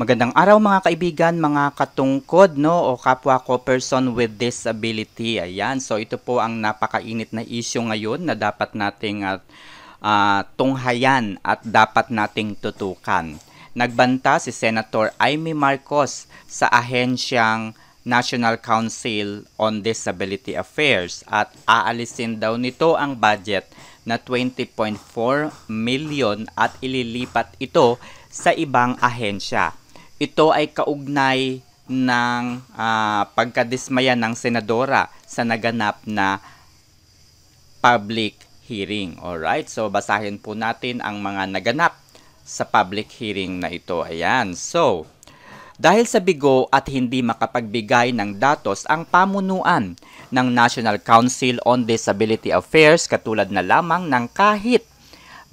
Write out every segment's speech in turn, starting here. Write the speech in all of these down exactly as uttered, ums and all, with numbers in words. Magandang araw mga kaibigan, mga katungkod no o kapwa ko person with disability. Ayan, so ito po ang napakainit na issue ngayon na dapat nating at uh, tunghayan at dapat nating tutukan. Nagbanta si Senator Imee Marcos sa ahensyang National Council on Disability Affairs at aalisin daw nito ang budget na twenty point four million at ililipat ito sa ibang ahensya. Ito ay kaugnay ng uh, pagkadismaya ng senadora sa naganap na public hearing. Alright, so basahin po natin ang mga naganap sa public hearing na ito. Ayan, so dahil sa bigo at hindi makapagbigay ng datos ang pamunuan ng National Council on Disability Affairs katulad na lamang ng kahit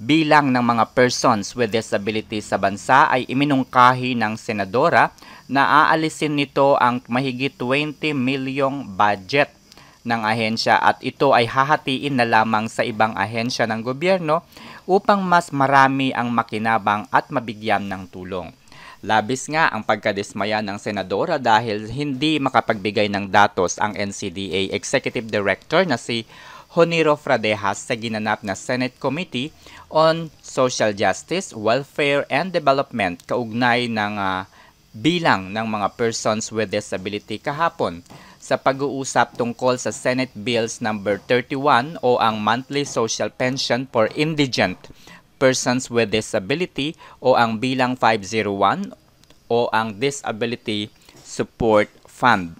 bilang ng mga persons with disabilities sa bansa ay iminungkahi ng senadora na aalisin nito ang mahigit twenty milyong budget ng ahensya at ito ay hahatiin na lamang sa ibang ahensya ng gobyerno upang mas marami ang makinabang at mabigyan ng tulong. Labis nga ang pagkadismaya ng senadora dahil hindi makapagbigay ng datos ang N C D A Executive Director na si Joniro Fradejas sa ginanap na Senate Committee on Social Justice, Welfare, and Development kaugnay ng uh, bilang ng mga persons with disability kahapon sa pag-uusap tungkol sa Senate Bills number thirty-one o ang Monthly Social Pension for Indigent Persons with Disability o ang bilang five oh one o ang Disability Support Fund.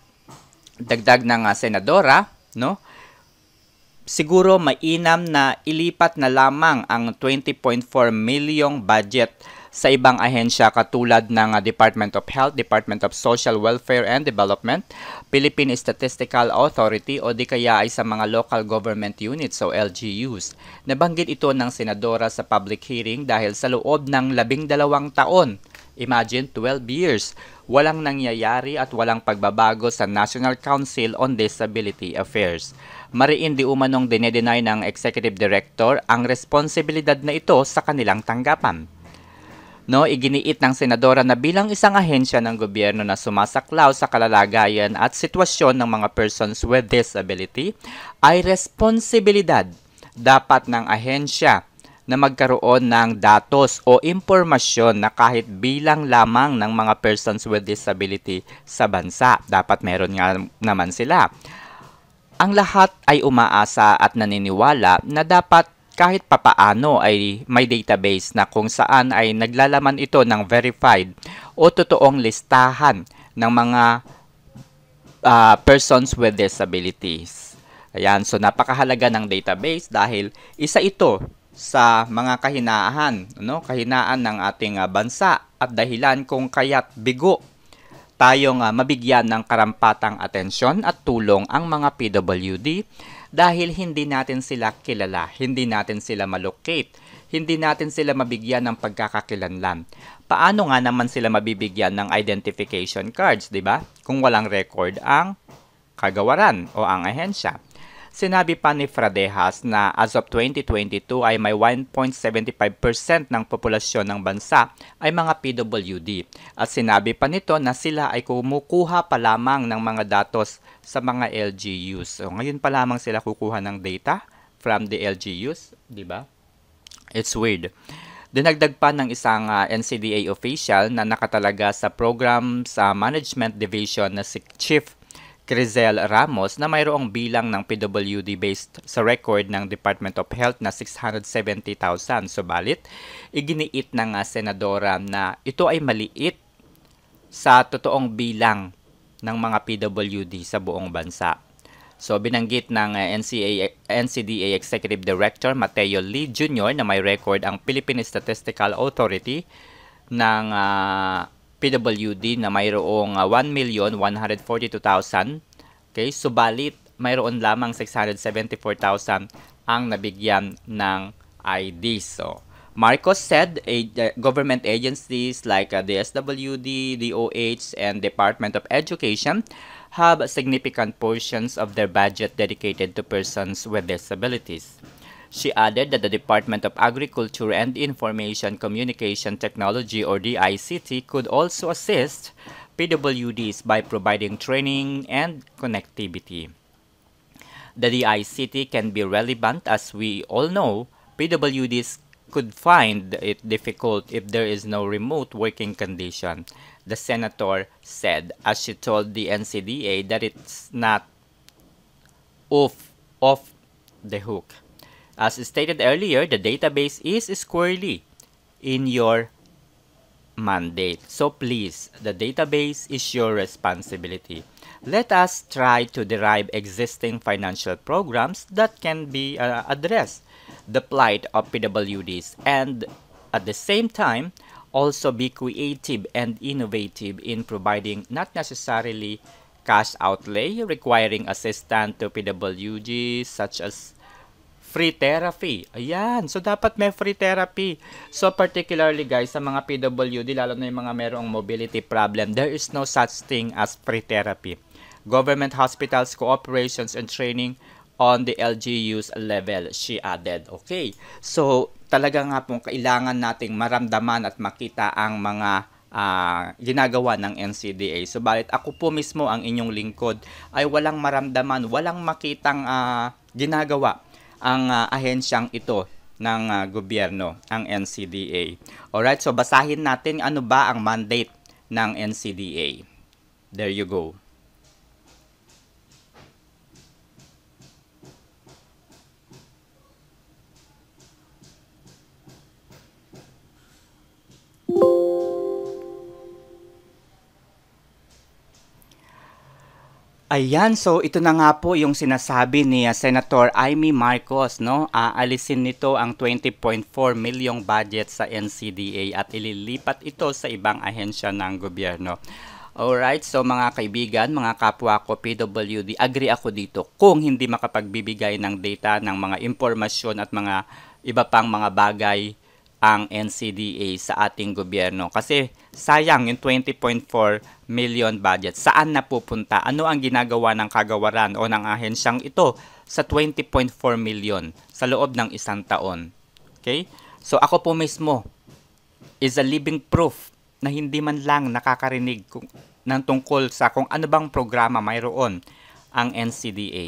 Dagdag ng uh, senadora, no? Siguro mainam na ilipat na lamang ang twenty point four milyong budget sa ibang ahensya katulad ng Department of Health, Department of Social Welfare and Development, Philippine Statistical Authority o di kaya ay sa mga local government units o L G Us. Nabanggit ito ng senadora sa public hearing dahil sa loob ng labing dalawang taon, imagine twelve years, walang nangyayari at walang pagbabago sa National Council on Disability Affairs. Mariin di umanong dinedenay ng Executive Director ang responsibilidad na ito sa kanilang tanggapan. No, iginiit ng senadora na bilang isang ahensya ng gobyerno na sumasaklaw sa kalalagayan at sitwasyon ng mga persons with disability, ay responsibilidad dapat ng ahensya na magkaroon ng datos o impormasyon na kahit bilang lamang ng mga persons with disability sa bansa. Dapat meron nga naman sila. Ang lahat ay umaasa at naniniwala na dapat kahit papaano ay may database na kung saan ay naglalaman ito ng verified o totoong listahan ng mga uh, persons with disabilities. Ayan, so napakahalaga ng database dahil isa ito sa mga kahinaan, no? Kahinaan ng ating uh, bansa at dahilan kung kaya't bigo tayong uh, mabigyan ng karampatang atensyon at tulong ang mga P W D dahil hindi natin sila kilala, hindi natin sila malocate, hindi natin sila mabigyan ng pagkakakilanlan. Paano nga naman sila mabibigyan ng identification cards, di ba? Kung walang record ang kagawaran o ang ahensya. Sinabi pa ni Fradejas na as of twenty twenty-two ay may one point seven five percent ng populasyon ng bansa ay mga P W D. At sinabi pa nito na sila ay kumukuha pa lamang ng mga datos sa mga L G Us. So, ngayon pa lamang sila kukuha ng data from the L G Us, di ba? It's weird. Dinagdag pa ng isang uh, N C D A official na nakatalaga sa program sa Management Division na si Chief Crisel Ramos na mayroong bilang ng P W D based sa record ng Department of Health na six hundred seventy thousand. Subalit, iginiit ng uh, senadora na ito ay maliit sa totoong bilang ng mga P W D sa buong bansa. So, binanggit ng uh, N C D A Executive Director Mateo Lee Junior na may record ang Philippine Statistical Authority ng uh, P W D na mayroong uh, one million one hundred forty-two thousand. Okay, subalit mayroon lamang six hundred seventy-four thousand ang nabigyan ng I D. So, Marcos said a, uh, government agencies like uh, the D S W D, D O H, and Department of Education have significant portions of their budget dedicated to persons with disabilities. She added that the Department of Agriculture and Information Communication Technology, or D I C T, could also assist P W Ds by providing training and connectivity. The D I C T can be relevant, as we all know, P W Ds could find it difficult if there is no remote working condition, the senator said, as she told the N C D A that it's not off, off the hook. As stated earlier, the database is squarely in your mandate. So please, the database is your responsibility. Let us try to derive existing financial programs that can be uh, addressed the plight of P W Ds, and at the same time also be creative and innovative in providing not necessarily cash outlay requiring assistance to P W Ds, such as free therapy. Ayan, so dapat may free therapy. So particularly guys, sa mga P W D, lalo na yung mga merong mobility problem, there is no such thing as free therapy. Government hospitals, cooperations, and training on the L G U's level, she added. Okay, so talaga nga pong kailangan nating maramdaman at makita ang mga uh, ginagawa ng N C D A. Subalit ako po mismo, ang inyong lingkod, ay walang maramdaman, walang makitang uh, ginagawa ang uh, ahensyang ito ng uh, gobyerno, ang N C D A. Alright, so basahin natin ano ba ang mandate ng N C D A. There you go. Ayan, so ito na nga po yung sinasabi ni uh, Senator Imee Marcos, no? Aalisin nito ang twenty point four milyong budget sa N C D A at ililipat ito sa ibang ahensya ng gobyerno. Alright, so mga kaibigan, mga kapwa ko, P W D, agree ako dito. Kung hindi makapagbibigay ng data, ng mga impormasyon at mga iba pang mga bagay ang N C D A sa ating gobyerno. Kasi sayang yung twenty point four million budget. Saan na pupunta? Ano ang ginagawa ng kagawaran o ng ahensyang ito sa twenty point four million sa loob ng isang taon? Okay? So ako po mismo is a living proof na hindi man lang nakakarinig kung, ng tungkol sa kung ano bang programa mayroon ang N C D A.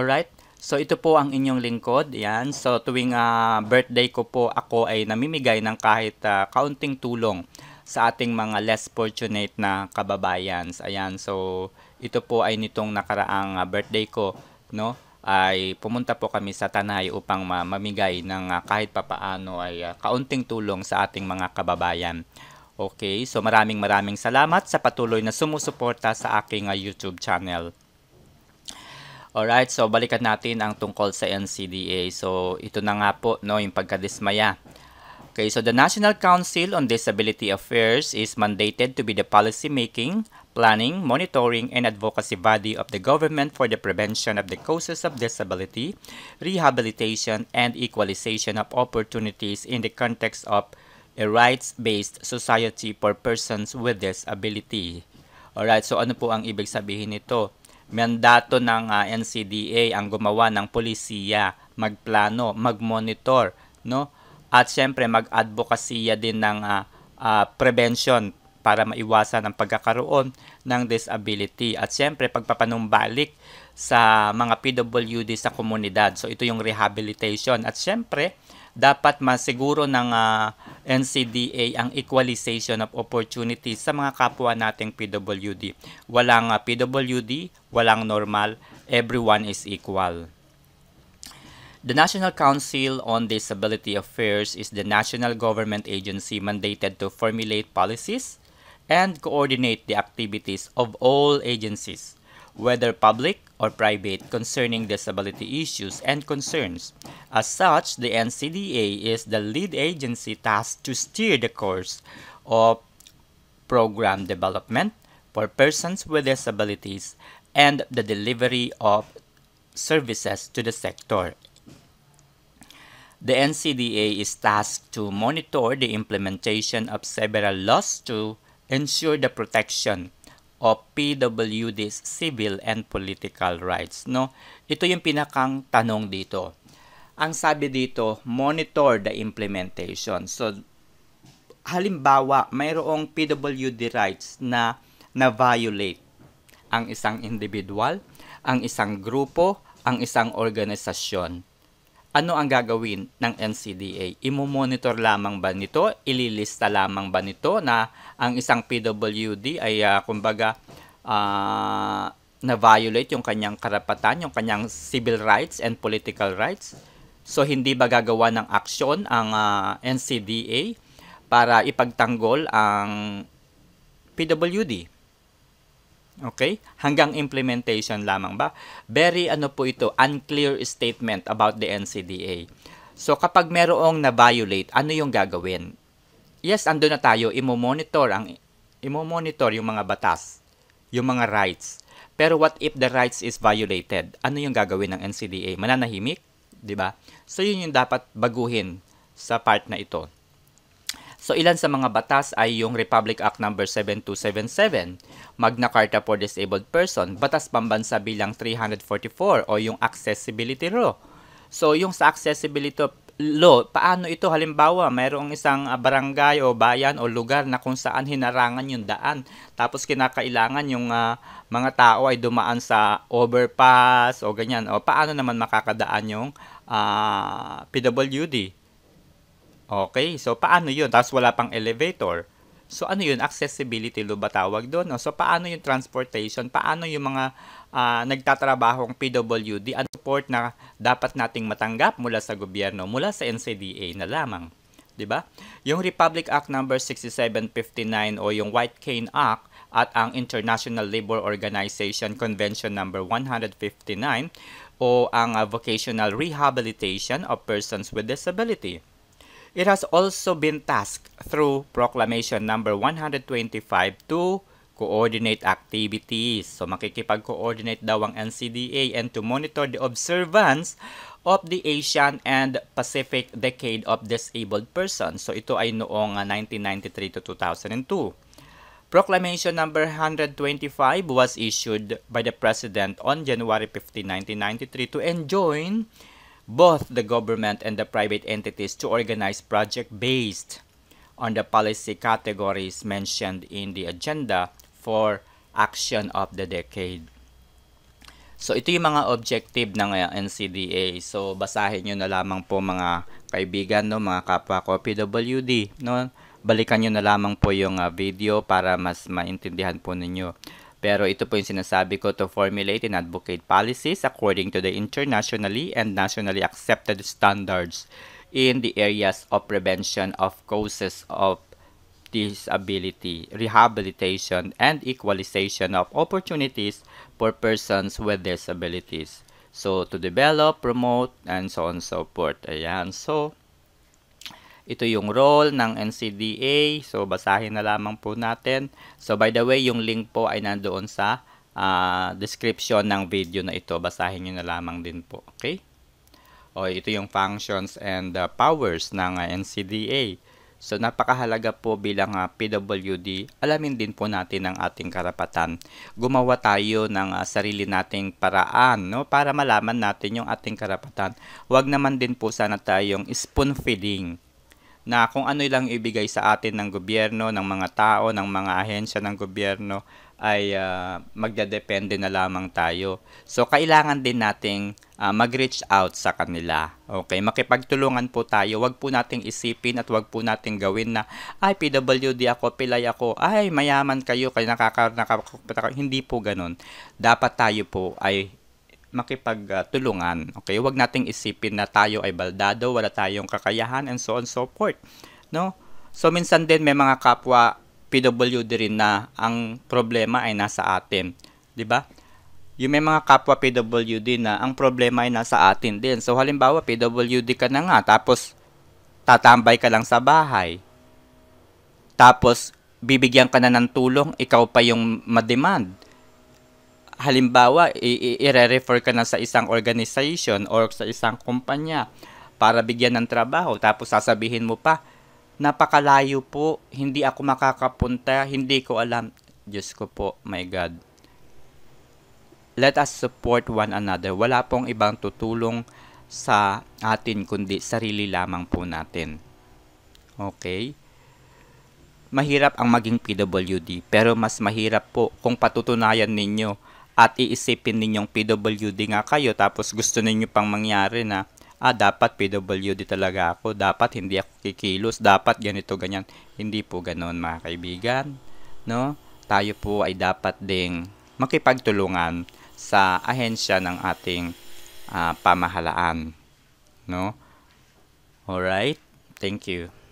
Alright? So ito po ang inyong lingkod, yan. So tuwing uh, birthday ko po, ako ay namimigay ng kahit uh, kaunting tulong sa ating mga less fortunate na kababayan. Ayan, so ito po ay nitong nakaraang uh, birthday ko, no? Ay pumunta po kami sa Tanay upang uh, mamigay ng uh, kahit papaano ay uh, kaunting tulong sa ating mga kababayan. Okay, so maraming maraming salamat sa patuloy na sumusuporta sa aking uh, YouTube channel. Alright, so balikan natin ang tungkol sa N C D A. So ito na nga po, no, yung pagkadismaya. Okay, so the National Council on Disability Affairs is mandated to be the policy-making, planning, monitoring, and advocacy body of the government for the prevention of the causes of disability, rehabilitation, and equalization of opportunities in the context of a rights-based society for persons with disability. Alright, so ano po ang ibig sabihin nito? Mandato ng uh, N C D A ang gumawa ng polisiya, magplano, magmonitor, no? At syempre mag-advokasya din ng uh, uh, prevention para maiwasan ang pagkakaroon ng disability. At syempre pagpapanumbalik sa mga P W D sa komunidad. So ito yung rehabilitation. At syempre dapat masiguro ng uh, N C D A ang equalization of opportunities sa mga kapwa nating P W D. Walang uh, P W D, walang normal, everyone is equal. The National Council on Disability Affairs is the national government agency mandated to formulate policies and coordinate the activities of all agencies, whether public or private, concerning disability issues and concerns. As such, the N C D A is the lead agency tasked to steer the course of program development for persons with disabilities and the delivery of services to the sector. The N C D A is tasked to monitor the implementation of several laws to ensure the protection of P W D's civil and political rights, no? Ito yung pinakang tanong dito. Ang sabi dito, monitor the implementation. So halimbawa, mayroong P W D rights na na-violate ang isang individual, ang isang grupo, ang isang organisasyon. Ano ang gagawin ng N C D A? Imo-monitor lamang ba nito? Ililista lamang ba nito na ang isang P W D ay uh, kumbaga uh, na-violate yung kanyang karapatan, yung kanyang civil rights and political rights? So, hindi ba gagawa ng aksyon ang uh, N C D A para ipagtanggol ang P W D? Okay? Hanggang implementation lamang ba? Very ano po ito, unclear statement about the N C D A. So kapag merong na-violate, ano yung gagawin? Yes, ando na tayo, imo-monitor ang imo-monitor yung mga batas, yung mga rights. Pero what if the rights is violated? Ano yung gagawin ng N C D A? Mananahimik, 'di ba? So yun yung dapat baguhin sa part na ito. So, ilan sa mga batas ay yung Republic Act number seven two seven seven, Magna Carta for Disabled Person, Batas Pambansa Bilang three forty-four, o yung Accessibility Law. So, yung sa Accessibility Law, paano ito? Halimbawa, mayroong isang barangay o bayan o lugar na kung saan hinarangan yung daan. Tapos, kinakailangan yung uh, mga tao ay dumaan sa overpass o ganyan. O, paano naman makakadaan yung uh, P W D? Okay, so paano yun? Tapos wala pang elevator. So ano yun? Accessibility law ba tawag doon? So paano yung transportation? Paano yung mga uh, nagtatrabahong P W D? Ang support na dapat nating matanggap mula sa gobyerno, mula sa N C D A na lamang. Diba? Yung Republic Act number sixty-seven fifty-nine o yung White Cane Act at ang International Labour Organization Convention number one fifty-nine o ang uh, Vocational Rehabilitation of Persons with Disability. It has also been tasked through Proclamation number one twenty-five to coordinate activities. So makikipag-coordinate daw ang N C D A and to monitor the observance of the Asian and Pacific Decade of Disabled Persons. So ito ay noong nineteen ninety-three to two thousand two. Proclamation number one twenty-five was issued by the President on January fifteenth, nineteen ninety-three to enjoin both the government and the private entities to organize projects based on the policy categories mentioned in the agenda for action of the decade. So ito yung mga objective ng uh, N C D A. So basahin nyo na lamang po mga kaibigan, no, mga kapwa ko P W D, no. Balikan nyo na lamang po yung uh, video para mas maintindihan po ninyo. Pero ito po yung sinasabi ko, to formulate and advocate policies according to the internationally and nationally accepted standards in the areas of prevention of causes of disability, rehabilitation, and equalization of opportunities for persons with disabilities. So, to develop, promote, and so on and so forth. Ayan. So, ito yung role ng N C D A. So, basahin na lamang po natin. So, by the way, yung link po ay nandoon sa uh, description ng video na ito. Basahin nyo na lamang din po. Okay? O, ito yung functions and uh, powers ng uh, N C D A. So, napakahalaga po bilang uh, P W D. Alamin din po natin ang ating karapatan. Gumawa tayo ng uh, sarili nating paraan, no? Para malaman natin yung ating karapatan. Huwag naman din po sana tayong spoon-feeding na kung ano lang ibigay sa atin ng gobyerno, ng mga tao, ng mga ahensya ng gobyerno, ay uh, magdadepende na lamang tayo. So, kailangan din nating uh, mag-reach out sa kanila. Okay, makipagtulungan po tayo. Huwag po nating isipin at huwag po nating gawin na, ay, P W D ako, pilay ako, ay, mayaman kayo, kayo nakaka, nakaka, hindi po ganun. Dapat tayo po ay makipagtulungan. Okay, huwag nating isipin na tayo ay baldado, wala tayong kakayahan, and so on and so forth, no? So minsan din may mga kapwa P W D rin na ang problema ay nasa atin, 'di ba? Yung may mga kapwa P W D na ang problema ay nasa atin din. So halimbawa, P W D ka na nga, tapos tatambay ka lang sa bahay. Tapos bibigyan ka na ng tulong, ikaw pa yung ma-demand. Halimbawa, i-refer ka na sa isang organization or sa isang kumpanya para bigyan ng trabaho. Tapos sasabihin mo pa, napakalayo po, hindi ako makakapunta, hindi ko alam. Diyos ko po, my God. Let us support one another. Wala pong ibang tutulong sa atin kundi sarili lamang po natin. Okay? Mahirap ang maging P W D, pero mas mahirap po kung patutunayan ninyo at iisipin ninyong P W D nga kayo, tapos gusto ninyo pang mangyari na, ah, dapat P W D talaga ako, dapat hindi ako kikilos, dapat ganito, ganyan. Hindi po ganoon, mga kaibigan. No? Tayo po ay dapat ding makipagtulungan sa ahensya ng ating uh, pamahalaan. No? Alright? Thank you.